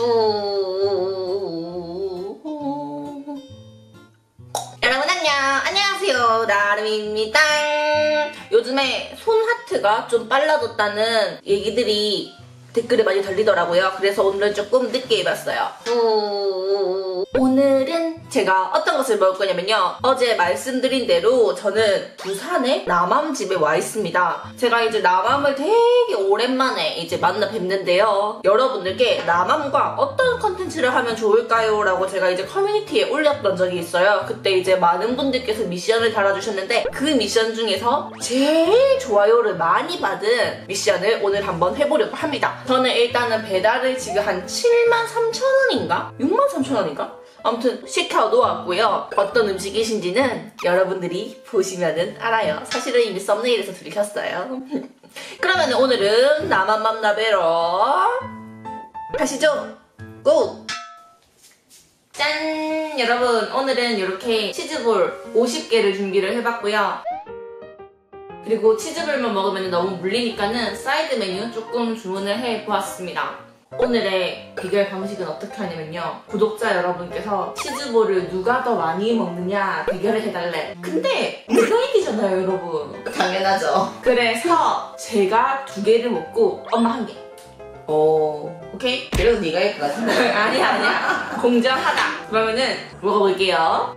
여러분 안녕하세요, 나름입니다. 요즘에 손 하트가 좀 빨라졌다는 얘기들이 댓글에 많이 달리더라고요. 그래서 오늘은 조금 늦게 입었어요. 오늘은 제가 어떤 것을 먹을 거냐면요, 어제 말씀드린 대로 저는 부산의 남암집에 와 있습니다. 제가 이제 남암을 되게 오랜만에 이제 만나 뵙는데요, 여러분들께 남암과 어떤 컨텐츠를 하면 좋을까요? 라고 제가 이제 커뮤니티에 올렸던 적이 있어요. 그때 이제 많은 분들께서 미션을 달아주셨는데 그 미션 중에서 제일 좋아요를 많이 받은 미션을 오늘 한번 해보려고 합니다. 저는 일단은 배달을 지금 한 73,000원인가? 63,000원인가? 아무튼 시켜놓았고요. 어떤 음식이신지는 여러분들이 보시면은 알아요. 사실은 이미 썸네일에서 들으셨어요. 그러면 오늘은 나만 만나뵈러 가시죠. 고! 짠! 여러분, 오늘은 이렇게 치즈볼 50개를 준비를 해봤고요. 그리고 치즈볼만 먹으면 너무 물리니까는 사이드 메뉴 조금 주문을 해보았습니다. 오늘의 비결 방식은 어떻게 하냐면요, 구독자 여러분께서 치즈볼을 누가 더 많이 먹느냐 대결을 해달래. 근데 내가 이기잖아요, 여러분. 당연하죠. 그래서 제가 2개를 먹고 엄마 1개. 오, 오케이? 그래도 네가 이길 것 같은데. 아니야. 공정하다. 그러면은 먹어볼게요.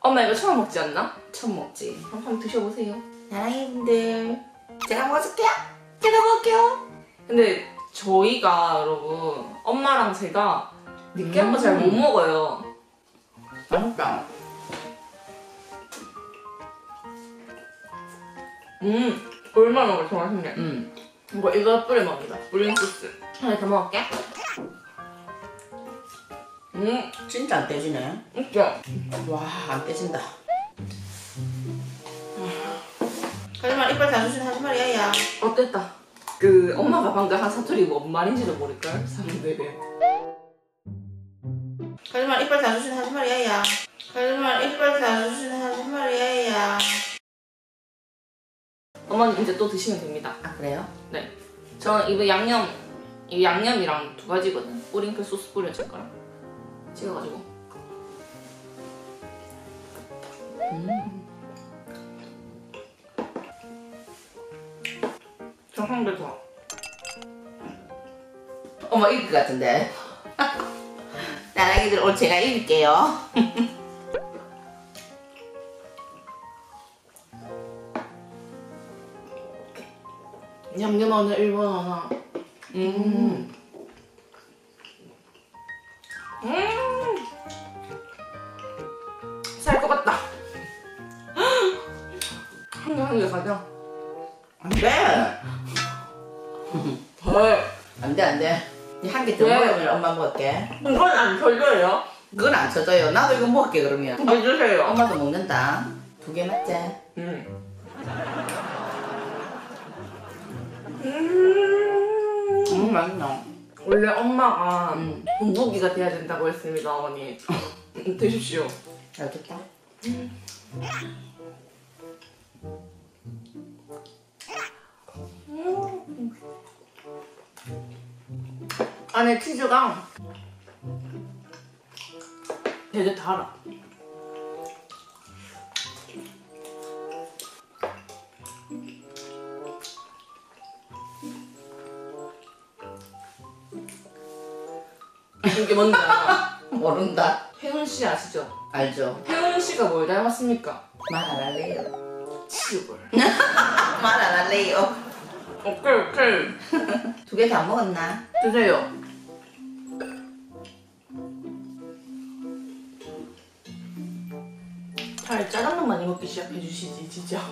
엄마 이거 처음 먹지 않나? 처음 먹지. 그럼 한번 드셔보세요. 나랑이분들, 제가 한번 먹어줄게요. 제가 먹을게요. 근데 저희가, 여러분, 엄마랑 제가 느끼한 거 잘 못 먹어요. 맛있다. 얼마나 그렇게 맛있네. 이거 뿌려 먹는다. 물린 소스. 하나 더 먹을게. 진짜 안 떼지네. 진짜. 와, 안 떼진다. 하지만 이빨 다 주신 하지 말이야, 야. 어땠다? 그 엄마가 방금 한 사투리 뭔 말인지도 모를걸? 사람들이. 하지만 이빨 다 주신 하지 말이야, 야. 하지만 이빨 다 주신 하지 말이야, 야. 엄마는 이제 또 드시면 됩니다. 아, 그래요? 네. 저는 이거 양념, 이 양념이랑 2가지거든. 뿌링클 소스 뿌려줄 거랑 찍어가지고. 정상대사. 어머, 이길 것 같은데. 나랑이들 오늘 제가 이길게요. 양념 하나, 일본 하나. 살 것 같다. 한 개 가자. 안 돼. 덜. 안 돼. 한 개 더 먹으면 엄마 먹을게. 이건 안 쳐줘요? 그건 안 쳐줘요. 나도 이거 먹을게, 그러면. 해주세요. 엄마도 먹는다. 2개 맞지? 맛있나? 원래 엄마가 공복이가 돼야 된다고 했습니다, 어머니. 드십시오. 잘 됐다. 안에 치즈가 되게 달아. 이게 뭔지 알아? 모른다. 혜은 씨 아시죠? 알죠. 혜은 씨가 뭘 닮았습니까? 말 안 할래요. 치즈볼. 말 안 할래요. 오케이. 2개 다 먹었나? 드세요. 차라리 짜장 면 많이 먹기 시작해 주시지, 진짜.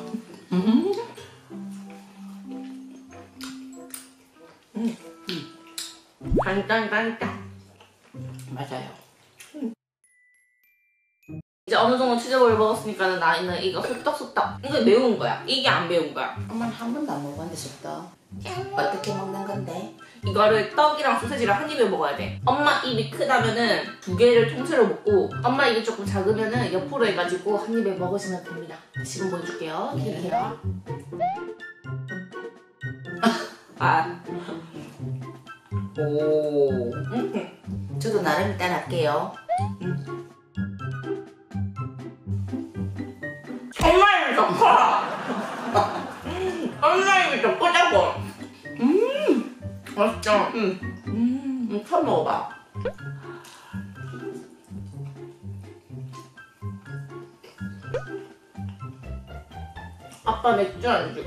짠짠짠짠. 맞아요. 이제 어느 정도 치즈볼을 먹었으니까 나는 이거 쑥떡쑥떡. 이거 매운 거야. 이게 안 매운 거야. 엄마는 한 번도 안 먹었는데 쑥떡. 어떻게 먹는 건데? 이거를 떡이랑 소세지랑 한 입에 먹어야 돼. 엄마 입이 크다면은 2개를 통째로 먹고, 엄마 입이 조금 작으면은 옆으로 해가지고 한 입에 먹으시면 됩니다. 지금 보여줄게요. 길게요. 아. 오. 응? 저도 나름 따라할게요. 응. 엄마님이 더 커. 엄마님이 더 크다고. 맛있죠? 응. 처음 먹어봐. 아빠 맥주 안주.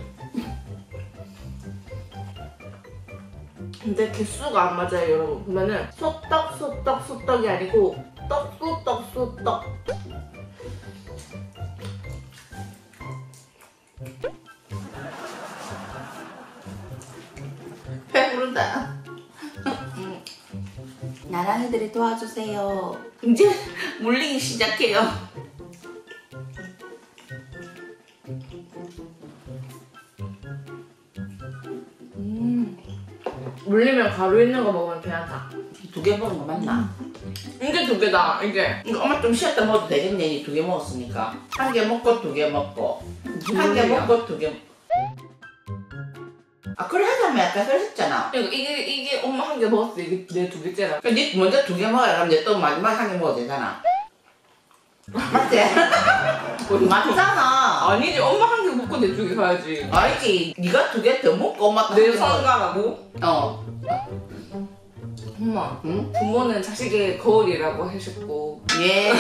근데 개수가 안 맞아요, 여러분. 보면은 소떡소떡소떡이 아니고 떡소떡소떡. 배부르다. 나랑이들이 도와주세요. 이제 물리기 시작해요. 물리면 가루 있는 거 먹으면 괜찮다. 두 개 먹은 거 맞나? 이게 두 개다, 이게. 이거 엄마 좀 쉬었다 먹어도 되겠네, 두 개 먹었으니까. 한 개 먹고, 두 개 먹고. 한 개 먹고, 두 개 먹고. 아, 그래 하자면 아까 그랬었잖아. 이게 엄마 한 개 먹었어. 이게 내 두 개째라. 그러니까 니 먼저 두 개 먹어야 그럼 내 또 마지막에 한 개 먹어도 되잖아. 맞지? 맞잖아. 아니지, 엄마 한 개 먹고 내 두 개 가야지. 아니지, 니가 두 개 더 먹고 엄마 한 개 먹어. 내 성가라고? 어. 엄마, 응? 부모는 자식의 거울이라고 하셨고. 예.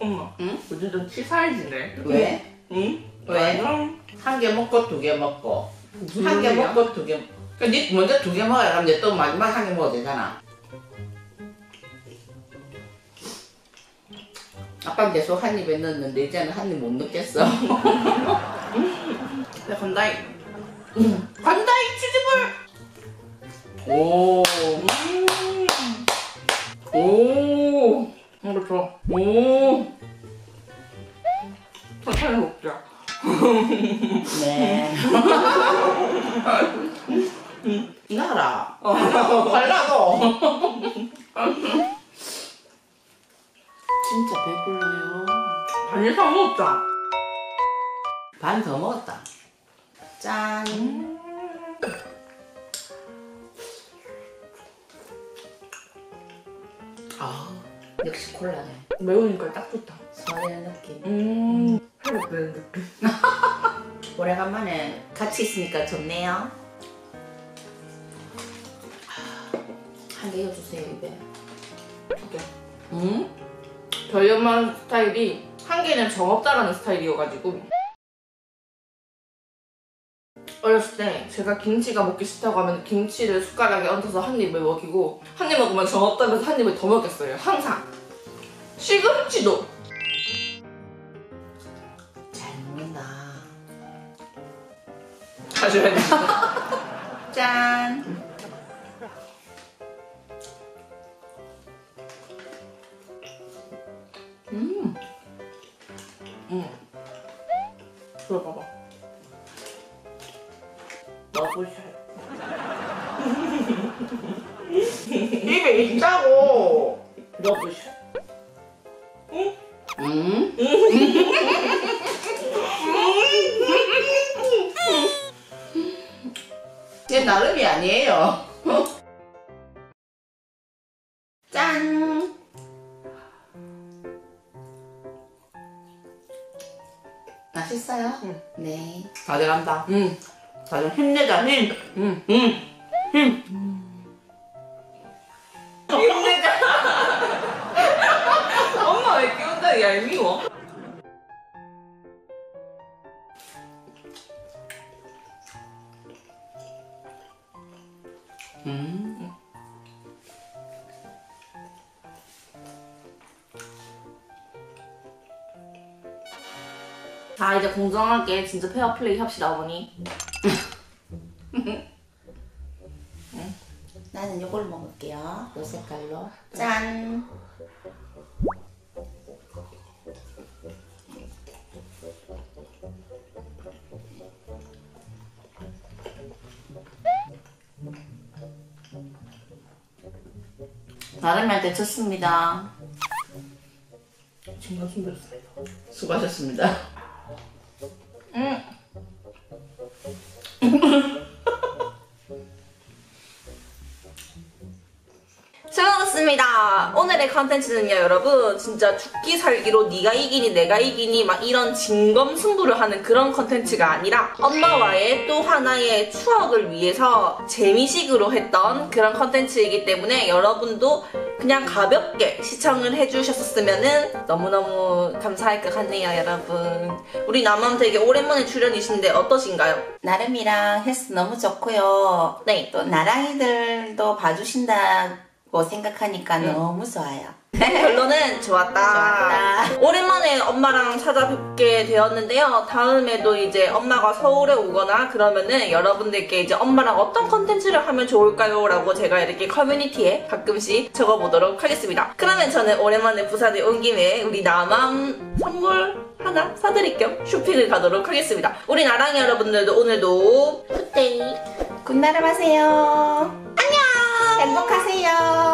엄마, 응? 요즘 좀 치사해지네. 왜? 응? 왜? 한 개 먹고 두 개 먹고. 한 개 먹고 두 개. 그러니까 니 먼저 두 개 먹어야 그럼 내 또 마지막에 한 개 먹어도 되잖아. 아빠는 계속 한 입에 넣었는데 이제는 한 입 못 넣겠어. 내 건다이. 건다이 치즈볼. 오. 오. 그렇죠. 오. 천천히 먹자. 네. 나라. 갈라도. 진짜 배불러요. 반이 더 먹었다. 반 더 먹었다. 짠. 아, 역시 콜라네. 매우니까 딱 좋다. 설레는 느낌. 회를 빼는 느낌. 오래간만에 같이 있으니까 좋네요. 한 개 이어주세요, 입에. 오케이. 응? 저희 엄마 스타일이 한 개는 정없다라는 스타일이어가지고 어렸을 때 제가 김치가 먹기 싫다고 하면 김치를 숟가락에 얹어서 한 입을 먹이고 한 입 먹으면 정없다면서 한 입을 더 먹였어요. 항상 시금치도 잘 먹는다. 다시 해야 되겠다. 짠. 들어봐봐. 너보셔요. 입에 있다고. 너보셔. 응? 응? 제 나름이 아니에요. 짠. 맛있어요? 응. 네. 다들 한다. 응. 다들 힘내자, 힘. 응. 응. 힘. 힘내자. 엄마 왜 끼운다, 얄미워? 자, 이제 공정하게 진짜 페어플레이 합시다, 어머니. 나는 요걸 먹을게요. 요 색깔로. 짠! 나름 잘 데쳤습니다. 정말 힘들었습니다. 수고하셨습니다. 오늘의 컨텐츠는요 여러분, 진짜 죽기 살기로 네가 이기니 내가 이기니 막 이런 진검승부를 하는 그런 컨텐츠가 아니라 엄마와의 또 하나의 추억을 위해서 재미식으로 했던 그런 컨텐츠이기 때문에 여러분도 그냥 가볍게 시청을 해주셨으면 너무너무 감사할 것 같네요 여러분. 우리 남은 되게 오랜만에 출연이신데 어떠신가요? 나름이랑 헬스 너무 좋고요. 네, 또 나랑이들도 봐주신다고 생각하니까 너무 좋아요. 결론은 좋았다. 오랜만에 엄마랑 찾아뵙게 되었는데요. 다음에도 이제 엄마가 서울에 오거나 그러면은 여러분들께 이제 엄마랑 어떤 컨텐츠를 하면 좋을까요? 라고 제가 이렇게 커뮤니티에 가끔씩 적어보도록 하겠습니다. 그러면 저는 오랜만에 부산에 온 김에 우리 남암 선물 하나 사드릴 겸 쇼핑을 가도록 하겠습니다. 우리 나랑이 여러분들도 오늘도 굿데이 굿나름 하세요. 안녕. 행복하세요.